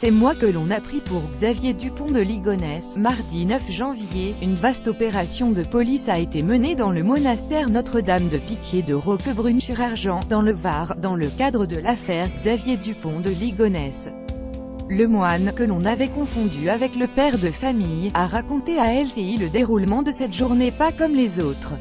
Ces mois que l'on a pris pour Xavier Dupont de Ligonnès, mardi 9 janvier, une vaste opération de police a été menée dans le monastère Notre-Dame de Pitié de Roquebrune-sur-Argens, dans le Var, dans le cadre de l'affaire Xavier Dupont de Ligonnès. Le moine, que l'on avait confondu avec le père de famille, a raconté à LCI le déroulement de cette journée pas comme les autres.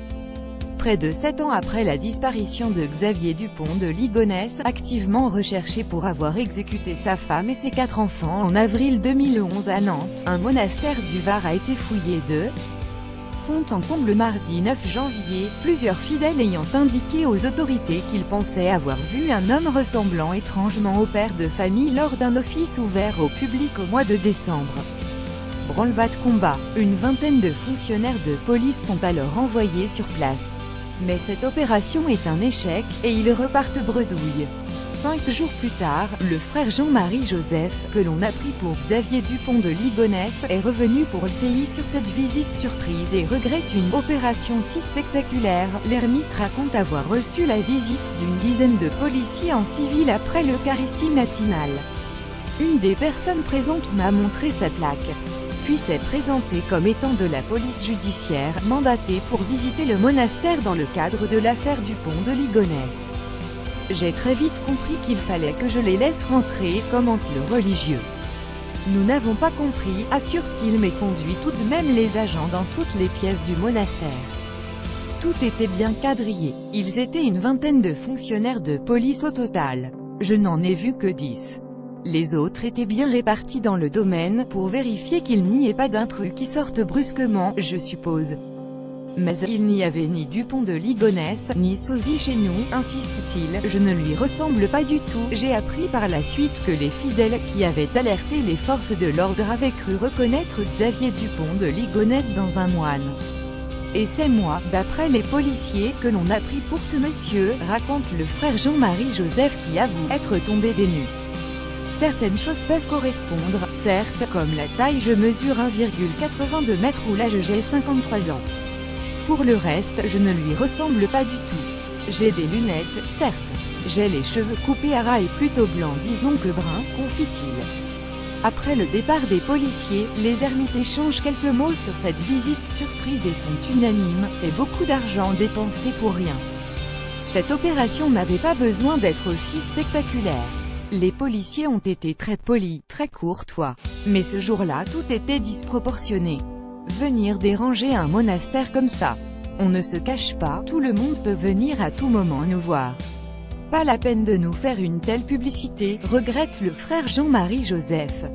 Près de 7 ans après la disparition de Xavier Dupont de Ligonnès, activement recherché pour avoir exécuté sa femme et ses 4 enfants en avril 2011 à Nantes, un monastère du Var a été fouillé de fond en comble mardi 9 janvier, plusieurs fidèles ayant indiqué aux autorités qu'ils pensaient avoir vu un homme ressemblant étrangement au père de famille lors d'un office ouvert au public au mois de décembre. Branle-bas de combat, une vingtaine de fonctionnaires de police sont alors envoyés sur place. Mais cette opération est un échec, et ils repartent bredouille. 5 jours plus tard, le frère Jean-Marie Joseph, que l'on a pris pour Xavier Dupont de Ligonnès, est revenu pour LCI sur cette visite surprise et regrette une opération si spectaculaire. L'ermite raconte avoir reçu la visite d'une dizaine de policiers en civil après l'eucharistie matinale. Une des personnes présentes m'a montré sa plaque. Puis s'est présenté comme étant de la police judiciaire, mandatée pour visiter le monastère dans le cadre de l'affaire Dupont de Ligonnès. J'ai très vite compris qu'il fallait que je les laisse rentrer, commente le religieux. Nous n'avons pas compris, assure-t-il mais conduit tout de même les agents dans toutes les pièces du monastère. Tout était bien quadrillé, ils étaient une vingtaine de fonctionnaires de police au total. Je n'en ai vu que 10. Les autres étaient bien répartis dans le domaine, pour vérifier qu'il n'y ait pas d'intrus qui sortent brusquement, je suppose. Mais il n'y avait ni Dupont de Ligonnès, ni sosie chez nous, insiste-t-il, je ne lui ressemble pas du tout. J'ai appris par la suite que les fidèles qui avaient alerté les forces de l'ordre avaient cru reconnaître Xavier Dupont de Ligonnès dans un moine. Et c'est moi, d'après les policiers, que l'on a pris pour ce monsieur, raconte le frère Jean-Marie Joseph qui avoue être tombé des nues. Certaines choses peuvent correspondre, certes, comme la taille je mesure 1,82 mètres ou l'âge j'ai 53 ans. Pour le reste, je ne lui ressemble pas du tout. J'ai des lunettes, certes. J'ai les cheveux coupés à ras et plutôt blancs disons que bruns, confie-t-il. Après le départ des policiers, les ermites échangent quelques mots sur cette visite surprise et sont unanimes, c'est beaucoup d'argent dépensé pour rien. Cette opération n'avait pas besoin d'être aussi spectaculaire. Les policiers ont été très polis, très courtois. Mais ce jour-là tout était disproportionné. Venir déranger un monastère comme ça. On ne se cache pas, tout le monde peut venir à tout moment nous voir. Pas la peine de nous faire une telle publicité, regrette le frère Jean-Marie Joseph.